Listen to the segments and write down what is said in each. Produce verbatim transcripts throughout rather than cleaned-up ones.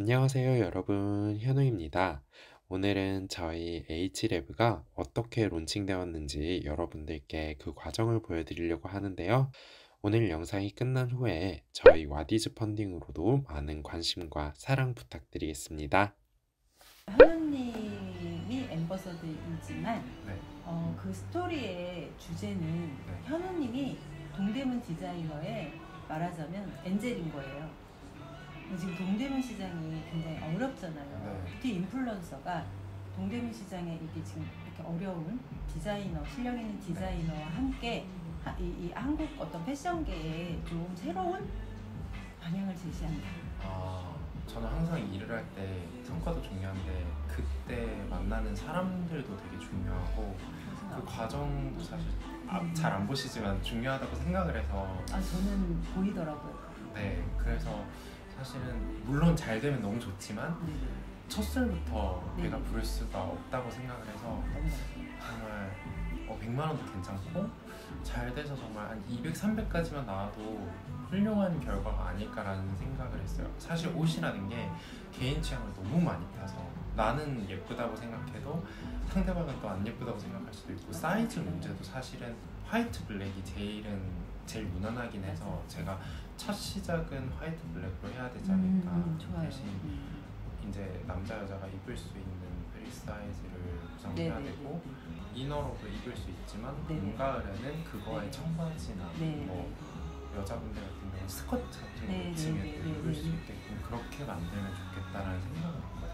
안녕하세요 여러분, 현우입니다. 오늘은 저희 에이치레브가 어떻게 론칭되었는지 여러분들께 그 과정을 보여드리려고 하는데요. 오늘 영상이 끝난 후에 저희 와디즈 펀딩으로도 많은 관심과 사랑 부탁드리겠습니다. 현우님이 앰버서더이지만 네. 어, 그 스토리의 주제는 네. 현우님이 동대문 디자이너의 말하자면 엔젤인 거예요. 지금 동대문 시장이 굉장히 어렵잖아요. 네. 뷰티 인플루언서가 동대문 시장에 이렇게 지금 이렇게 어려운 디자이너, 실력 있는 디자이너와 함께 하, 이, 이 한국 어떤 패션계에 좀 새로운 방향을 제시한다. 아, 저는 항상 일을 할 때 성과도 중요한데 그때 만나는 사람들도 되게 중요하고 그 과정도 사실 잘 안 보시지만 중요하다고 생각을 해서. 아, 저는 보이더라고요. 네, 그래서. 사실은 물론 잘 되면 너무 좋지만 음. 첫 술부터 내가 음. 부를 수가 없다고 생각을 해서 정말 어, 백만 원도 괜찮고 잘 돼서 정말 한 이백, 삼백까지만 나와도 훌륭한 결과가 아닐까라는 생각을 했어요. 사실 옷이라는 게 개인 취향을 너무 많이 타서 나는 예쁘다고 생각해도 상대방은 또 안 예쁘다고 생각할 수도 있고 사이즈 문제도 사실은 화이트 블랙이 제일은 제일 무난하긴 해서 제가 첫 시작은 화이트 블랙으로 해야 되지 않을까. 음, 대신 음. 이제 남자 여자가 입을 수 있는 프리 사이즈를 구성해야 되고 이너로도 입을 수 있지만 봄가을에는 그거에 청바지나 네네. 뭐 여자분들 같은 경우는 스커트 같은 걸 지면 입을 수 있게끔 그렇게 만들면 좋겠다라는 생각을 했거든요.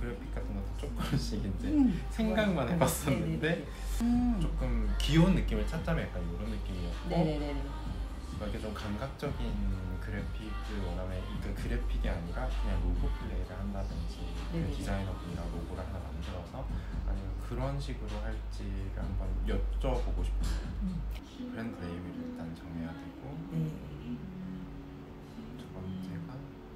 그래픽 같은 것도 조금씩 이제 음. 생각만 해봤었는데 음. 조금 귀여운 느낌을 찾자면 약간 이런 느낌이었고 네네네. 이렇게 좀 감각적인 그래픽을 원하면 그러니까 그래픽이 아니라 그냥 로고 플레이를 한다든지 그 디자이너분이랑 로고를 하나 만들어서 아니면 그런 식으로 할지를 한번 여쭤보고 싶었어요. 음. 브랜드 네임을 일단 정해야 되고 네. 두 번째가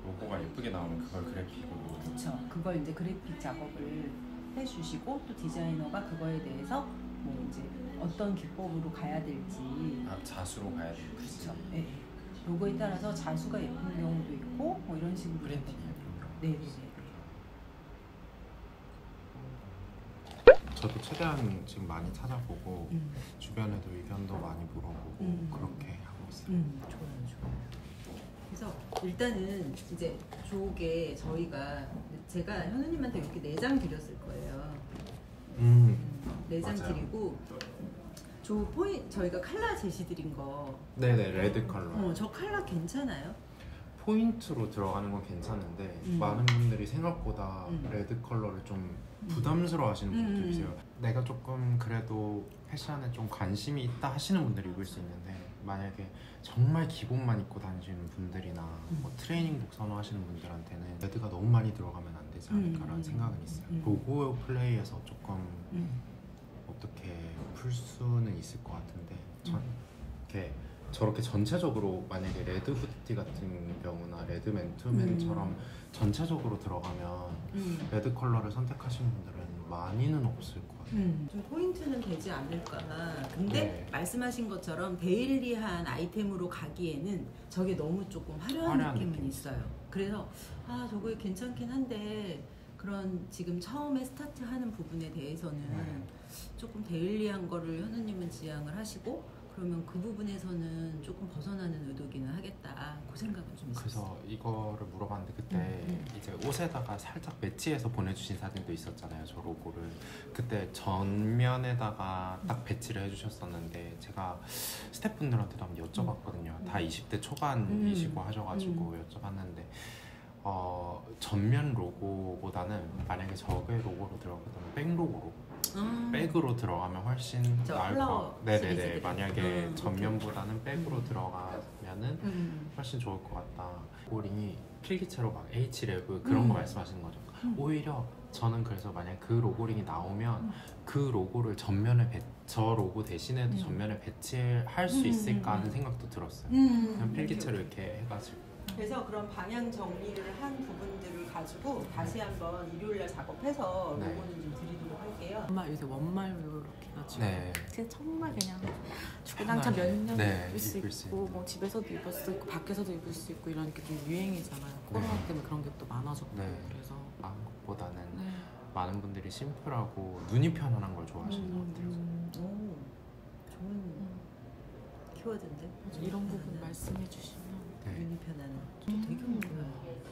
로고가 예쁘게 나오면 그걸 그래픽으로 그쵸. 그걸 이제 그래픽 작업을 해주시고 또 디자이너가 그거에 대해서 뭐 이제 어떤 기법으로 가야 될지 아, 자수로 가야 될지 그렇죠. 네. 로고에 따라서 자수가 예쁜 경우도 있고 뭐 이런 식으로 브랜딩이 예쁜 경우 네, 네. 저도 최대한 지금 많이 찾아보고 음. 주변에도 의견도 많이 물어보고 음. 그렇게 하고 있어요. 음, 좋아요, 좋아요. 그래서 일단은 이제 조개 저희가 제가 현우님한테 이렇게 네 장 드렸을 거예요. 음. 네 장 드리고 저 포인 저희가 칼라 제시 드린 거 네네 레드 칼라 어, 저 칼라 괜찮아요? 포인트로 들어가는 건 괜찮은데 음. 많은 분들이 생각보다 음. 레드 컬러를 좀 부담스러워 하시는 음. 분들이 있어요. 내가 조금 그래도 패션에 좀 관심이 있다 하시는 분들이 입을 수 있는데 만약에 정말 기본만 입고 다니시는 분들이나 음. 뭐 트레이닝복 선호하시는 분들한테는 레드가 너무 많이 들어가면 안 되지 않을까라는 음. 생각은 있어요. 음. 로고 플레이에서 조금 음. 어떻게 풀 수는 있을 것 같은데 전 음. 이렇게 저렇게 전체적으로 만약에 레드 후드티 같은 경우나 레드 맨투맨처럼 음. 전체적으로 들어가면 음. 레드 컬러를 선택하시는 분들은 많이는 없을 것 같아요. 음. 좀 포인트는 되지 않을까. 근데 네. 말씀하신 것처럼 데일리한 아이템으로 가기에는 저게 너무 조금 화려한, 화려한 느낌은 느낌. 있어요. 그래서 아 저거 괜찮긴 한데 그런 지금 처음에 스타트하는 부분에 대해서는 네. 조금 데일리한 거를 현우님은 지향을 하시고 그러면 그 부분에서는 조금 벗어나는 의도기는 하겠다. 그 생각은 좀 있었어요. 그래서 이거를 물어봤는데 그때 음, 음. 이제 옷에다가 살짝 배치해서 보내주신 사진도 있었잖아요. 저 로고를 그때 전면에다가 딱 배치를 해주셨었는데 제가 스태프분들한테도 한번 여쭤봤거든요. 음. 다 이십 대 초반이시고 음. 하셔가지고 음. 여쭤봤는데 어, 전면 로고보다는 만약에 저게 로고로 들어가면 백 로고로 음. 백으로 들어가면 훨씬 나을 거. 네네네. 만약에 음, 전면보다는 백으로 음. 들어가면은 음. 훨씬 좋을 것 같다. 고링이 필기체로 막 에이치레브 그런 음. 거 말씀하시는 거죠. 음. 오히려 저는 그래서 만약 그 로고링이 나오면 음. 그 로고를 전면에 배, 저 로고 대신에도 음. 전면에 배치할 수 있을까 하는 생각도 들었어요. 음. 그냥 필기체로 이렇게 해가지고. 그래서 그런 방향 정리를 한 부분들을 가지고 다시 한번 일요일날 작업해서 로고는 네. 좀 드리도록 할게요. 정말 요새 원말로 이렇게 그렇죠. 네. 정말 그냥 주구장창 몇 년 네, 입을 수 입을 있고 뭐 집에서도 입을 수 있고 밖에서도 입을 수 있고 이런 게 좀 유행이잖아요. 코로나 네. 때문에 그런 게 또 많아졌고 네. 그래서 한국보다는 네. 많은 분들이 심플하고 눈이 편안한 걸 좋아하시는 음, 것 같아요. 오, 좋은 음. 키워드인데 이런 부분 말씀해 주시면 네. 눈이 편안한 음. 되게 궁금해요.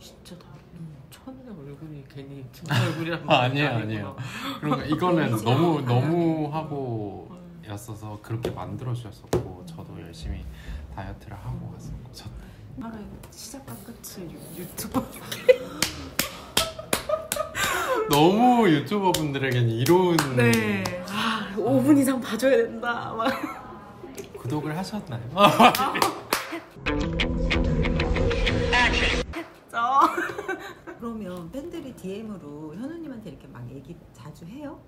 진짜 다르다. 음. 처음에 얼굴이 괜히 진짜 얼굴이란 말이 아니에요. 아니에요. 그러니까 이거는 너무 너무 하고 였어서 그렇게 만들어 주셨었고 음. 저도 열심히 다이어트를 하고 왔었고 저 하루 시작과 끝을 유튜버 너무 유튜버 분들에겐 이로운 네. 아, 오 분 이상 봐줘야 된다. 막 구독을 하셨나요? 그러면 팬들이 디엠으로 현우님한테 이렇게 막 얘기 자주 해요?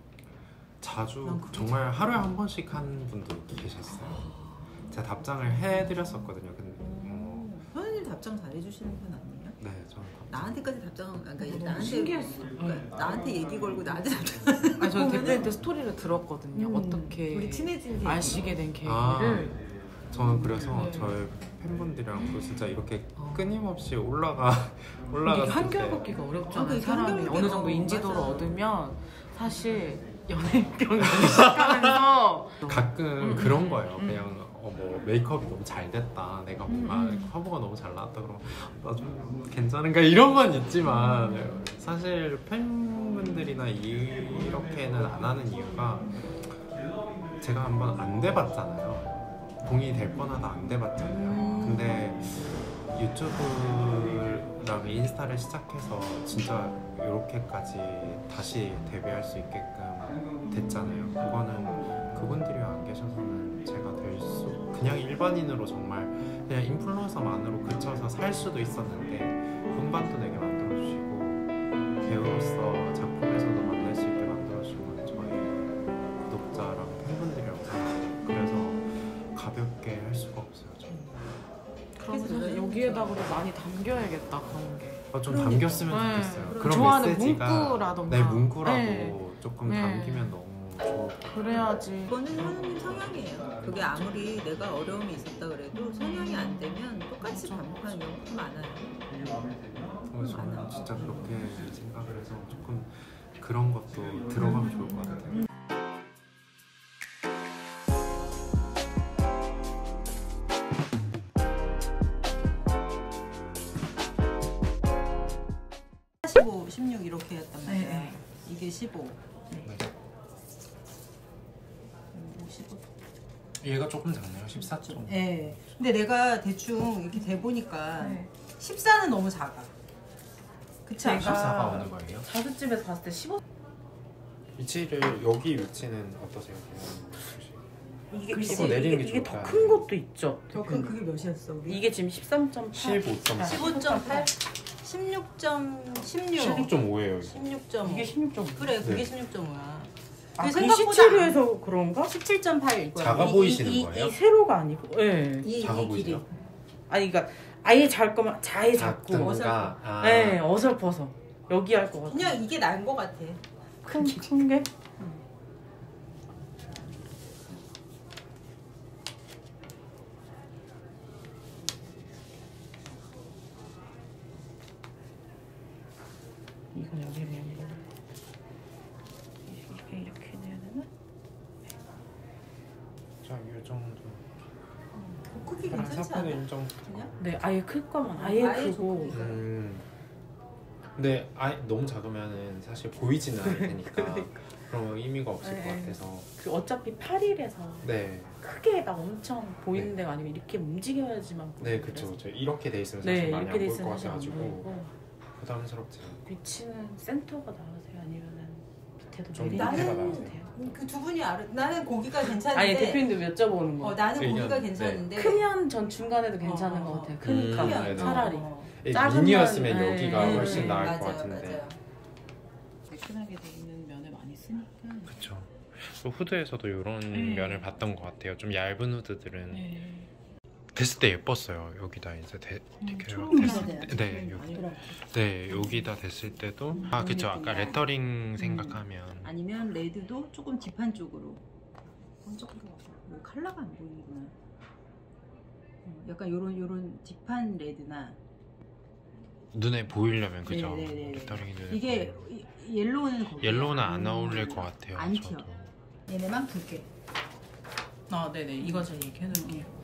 자주 정말 하루에 한 번씩 한 분도 계셨어요. 아 제가 답장을 해드렸었거든요. 근데 어... 현우님 답장 잘해주시는 편 아니에요? 네, 저는 답장. 나한테까지 답장 그러니까 나한테 신기했어. 그러니까 나한테 얘기 걸고 나한테 답장. 아, 저는 대표님한테 스토리를 들었거든요. 음, 어떻게 우리 친해진 계기 아시게 된 계기를. 아. 저는 그래서 네. 저희 팬분들이랑 또 진짜 이렇게 어. 끊임없이 올라가 올라갔을 때 한결 걷기가 어렵잖아요. 아, 사람이 어느 정도 인지도를 맞아. 얻으면 사실 연예병이 시작하면서 가끔 음, 그런 음, 거예요. 음. 그냥 어, 뭐 메이크업이 너무 잘 됐다, 내가 뭔가 음, 음. 화보가 너무 잘 나왔다 그러면 나 좀 괜찮은가 이런 건 있지만 음. 사실 팬분들이나 이렇게는 안 하는 이유가 제가 한번 안 돼봤잖아요. 동의될 뻔하다 안 돼봤잖아요. 음. 근데 유튜브랑 인스타를 시작해서 진짜 이렇게까지 다시 데뷔할 수 있게끔 됐잖아요. 그거는 그분들이 안 계셔서는 제가 될 수 그냥 일반인으로 정말 그냥 인플루언서만으로 그쳐서 살 수도 있었는데 분반도 되게 만들어주시고 배우로서 작품에서도 만날 수 있게 만들어주는 저희 구독자랑 팬분들이랑 그래서 가볍게 할 수가 없어요. 그래서 저는 여기에다가 많이 담겨야겠다 그런 게. 아, 좀 그러니까. 담겼으면 좋겠어요. 네. 그런 메시지가 문구라던가. 네, 문구라고 네. 조금 네. 담기면 너무 좋을 것 같아요. 그래야지. 그거는 현우님 성향이에요. 그게 아무리 내가 어려움이 있었다 그래도 성향이 안 되면 똑같이 반복하는 경우도 많아요. 어, 저는 많아요. 진짜 그렇게 생각을 해서 조금 그런 것도 들어가면 좋을 것 같아요. 십육 이렇게 했단 말이에요. 네. 이게 십오. 네. 십오. 얘가 조금 작네요. 십사 정도. 네. 근데 내가 대충 이렇게 대보니까 네. 십사는 너무 작아. 그치? 십사가 어느 거예요? 자수집에서 봤을 때 십오. 위치를 여기 위치는 어떠세요? 이게, 이게, 이게 더 큰 것도 있죠. 더 큰 그게 몇이었어? 우리? 이게 지금 십삼 점 팔. 십오 점 팔. 십오 점 팔. 십육 점 십육. 십육 점 오예요. 십육 점 오. 이게 십육 점 오. 그래, 그게 네. 십육 점 오야. 아, 십칠에서 그런가? 십칠 점 팔. 작아 보이시는 이, 이, 거예요? 이 세로가 아니고. 예. 네. 작아 이 길이. 아니 그러니까 아예 잘 거면 자에 작고 어설퍼. 아. 네, 어설퍼서. 여기 할 거 같아. 그냥 이게 나은 거 같아. 큰, 큰 게? 응. 이건 여기 해야 되나? 이렇게 이렇게 해야 되나? 자, 이 정도. 어, 크기 괜찮지 않아? 네, 아예 클 거면 아예, 아예 크고. 음. 근데 아예 너무 작으면은 사실 보이지는 않을 테니까 그러니까. 그런 의미가 없을 네. 것 같아서. 그 어차피 팔 일에서 네. 크게 나 엄청 보이는 네. 데가 아니면 이렇게 움직여야지만. 네, 그렇죠. 이렇게 돼 있으면 사실 네, 많이 안 보일 것 같아가지고. 부담스럽지. 위치는 센터가 나으세요? 아니면은 밑에도 내리는 데가 나으세요? 그 두 분이 알아. 나는 고기가 괜찮은데. 아니 대표님도 여쭤보는 거. 어, 나는 그러니까, 고기가 괜찮은데. 네. 크면 전 중간에도 괜찮은 어, 것 같아요. 크니까 음, 네, 차라리. 어. 미니였으면 네. 여기가 네. 훨씬 나을 맞아, 것 같은데. 매끈하게 돼 있는 면을 많이 쓰니까. 그렇죠. 후드에서도 이런 네. 면을 봤던 것 같아요. 좀 얇은 후드들은. 네. 됐을 때 예뻤어요. 여기다 이제 대, 음, 됐을 때, 네, 여기, 네, 여기다 됐을 때도 음, 아 그쵸. 아까 레터링 생각하면 음. 아니면 레드도 조금 딥한 쪽으로 번쩍으로 뭐 컬러가 안 보이구나. 음, 약간 요런 요런 딥한 레드나 눈에 보이려면 그죠. 네네네네. 레터링이 눈에 이게 보이려면. 옐로우는 옐로우는 안 어울릴 음, 것 같아요. 안 튀어. 얘네만 두 개. 아 네네 이거 제가 얘기해놓을게요.